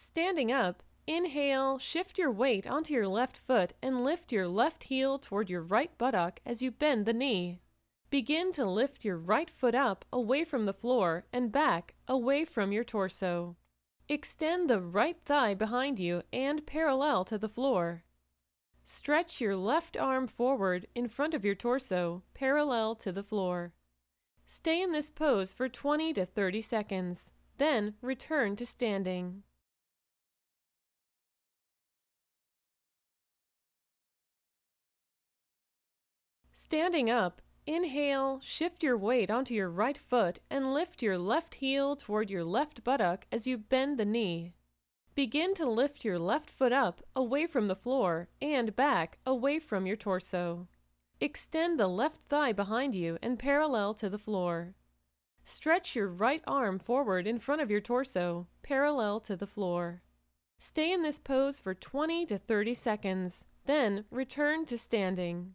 Standing up, inhale, shift your weight onto your left foot and lift your left heel toward your right buttock as you bend the knee. Begin to lift your right foot up away from the floor and back away from your torso. Extend the right thigh behind you and parallel to the floor. Stretch your left arm forward in front of your torso, parallel to the floor. Stay in this pose for 20 to 30 seconds, then return to standing. Standing up, inhale, shift your weight onto your right foot and lift your left heel toward your left buttock as you bend the knee. Begin to lift your left foot up away from the floor and back away from your torso. Extend the left thigh behind you and parallel to the floor. Stretch your right arm forward in front of your torso, parallel to the floor. Stay in this pose for 20 to 30 seconds, then return to standing.